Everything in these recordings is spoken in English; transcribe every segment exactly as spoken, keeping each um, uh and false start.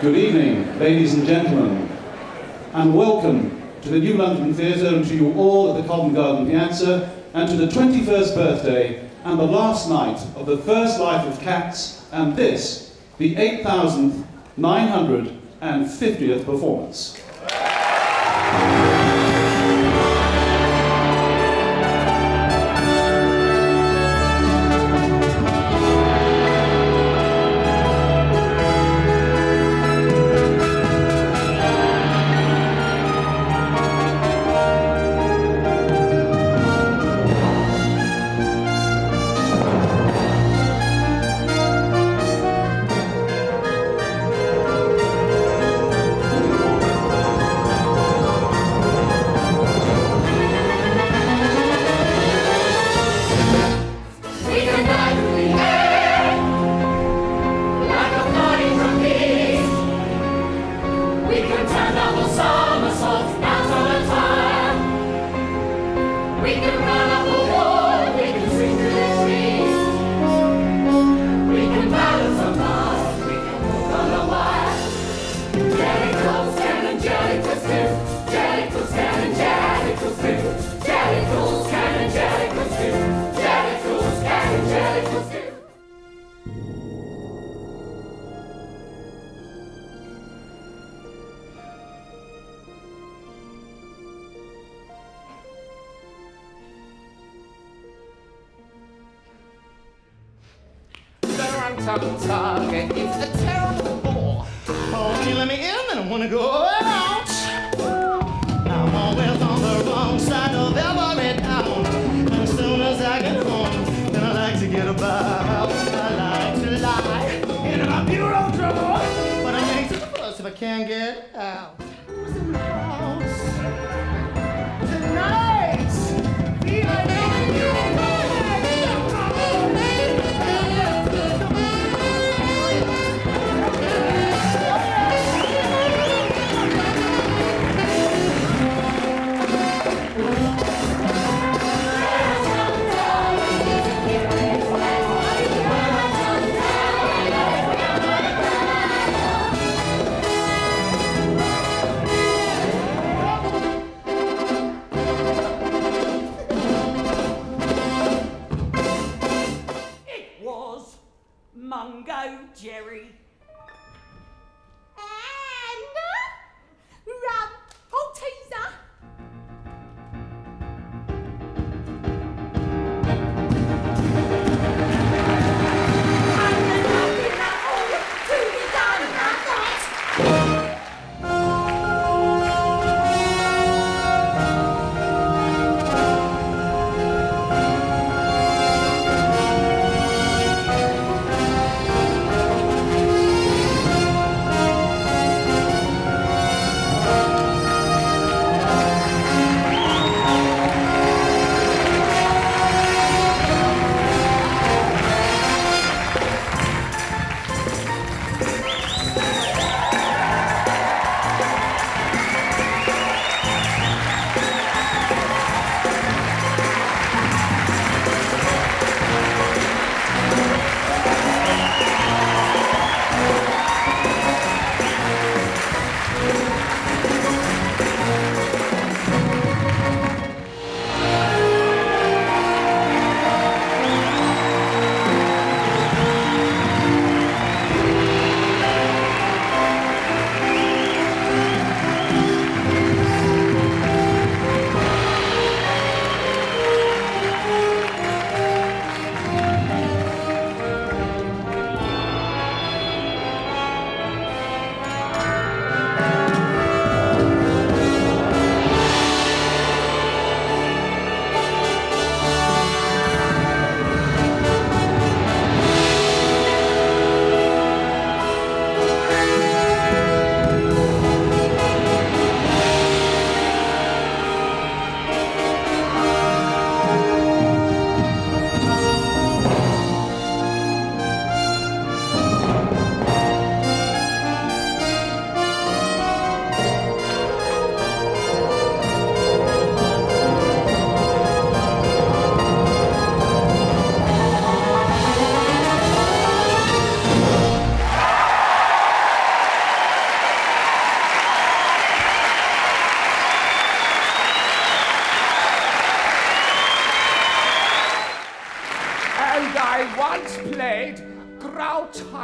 Good evening, ladies and gentlemen, and welcome to the New London Theatre and to you all at the Covent Garden Piazza, and to the twenty-first birthday and the last night of the first life of CATS, and this, the eight thousand nine hundred fiftieth performance. Target is a terrible bore. Oh, can you let me in? I don't want to go out. I'm always on the wrong side of every town. And as soon as I get home, then I like to get about. I like to lie in my bureau drawer, but I make the fuss if I can't get out. Who's in my house tonight? Feeling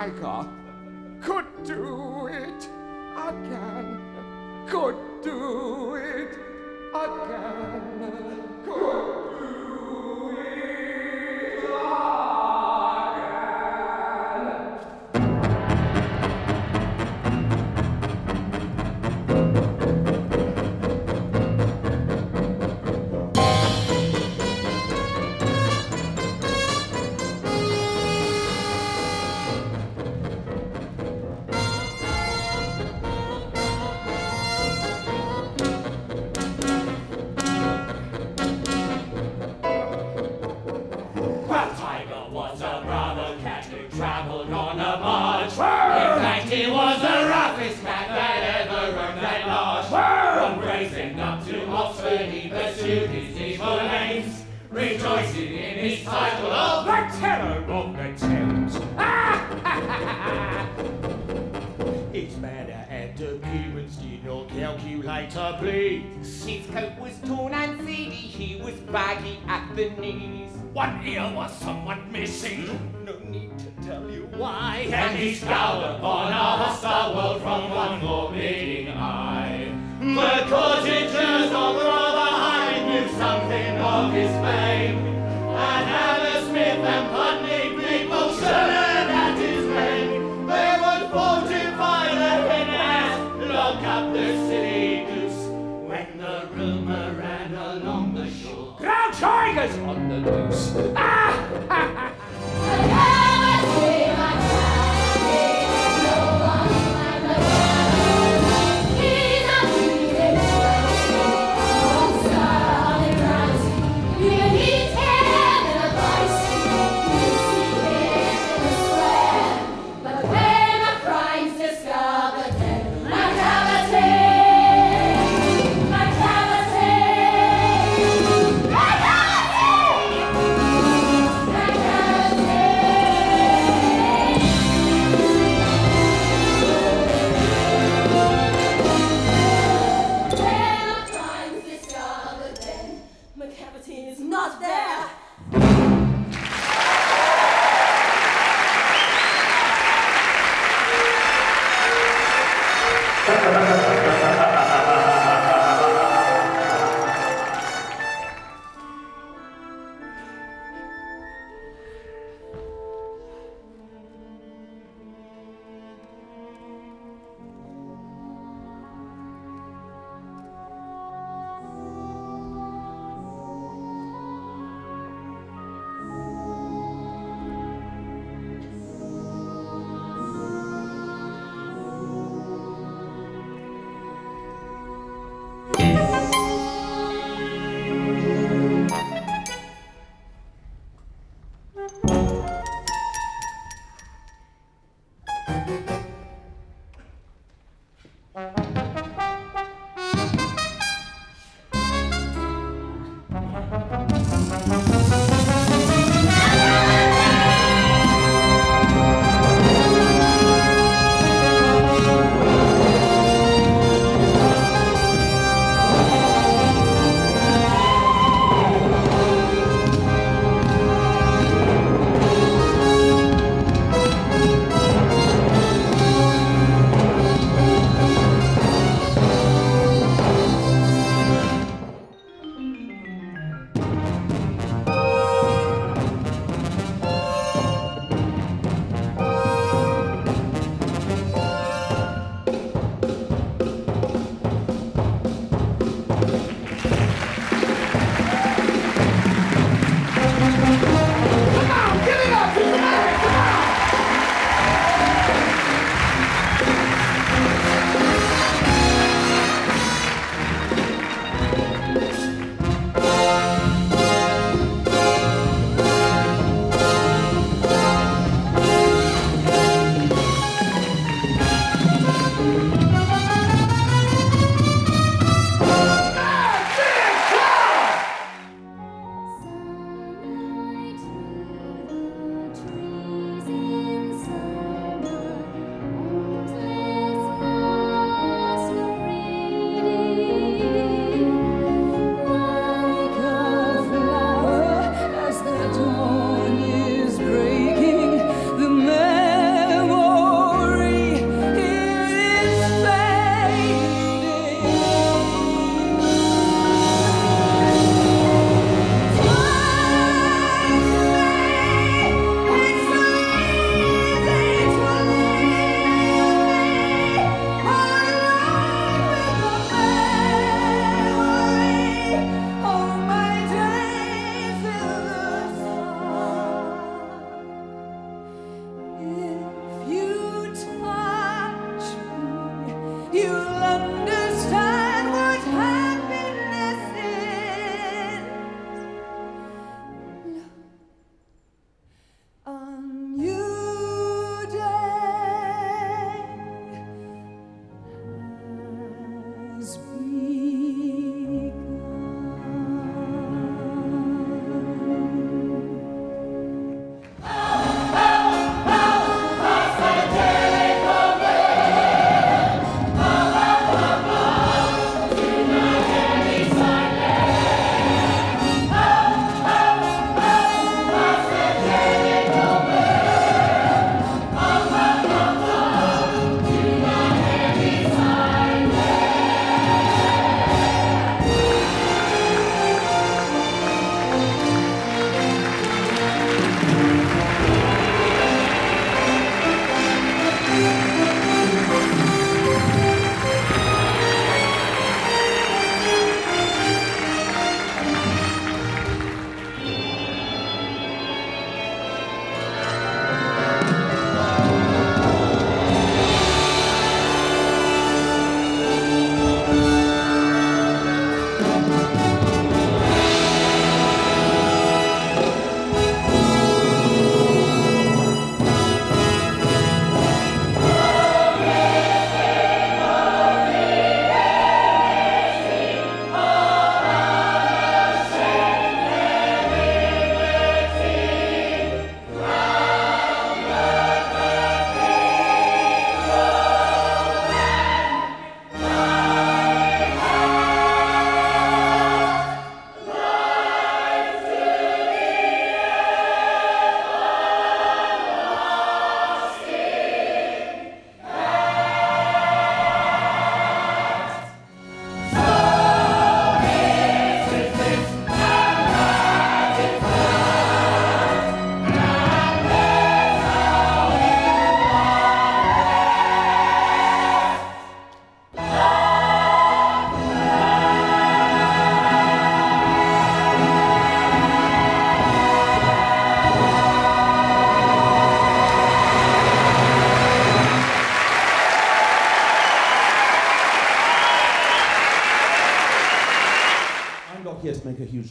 Growltiger could do it again, could do it again, could do it When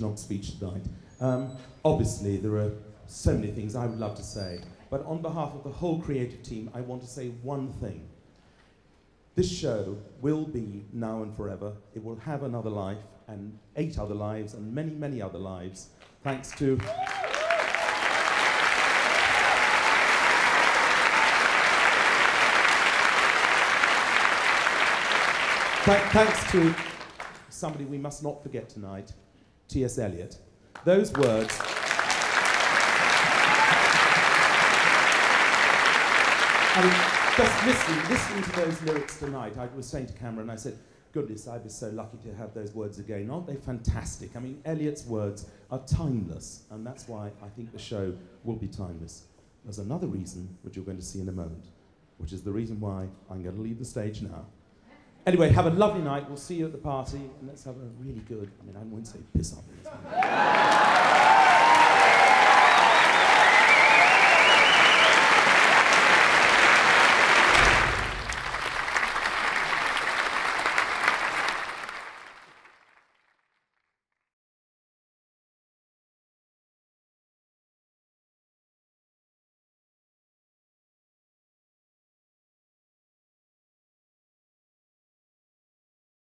Long speech tonight. Um, obviously, there are so many things I would love to say, but on behalf of the whole creative team, I want to say one thing. This show will be now and forever. It will have another life, and eight other lives, and many, many other lives, thanks to... Th thanks to somebody we must not forget tonight, T S Eliot. Those words... I mean, just listening, listening to those lyrics tonight, I was saying to Cameron, I said, goodness, I was so lucky to have those words again. Aren't they fantastic? I mean, Eliot's words are timeless, and that's why I think the show will be timeless. There's another reason, which you're going to see in a moment, which is the reason why I'm going to leave the stage now. Anyway, have a lovely night. We'll see you at the party, and let's have a really good, I mean, I won't say piss off.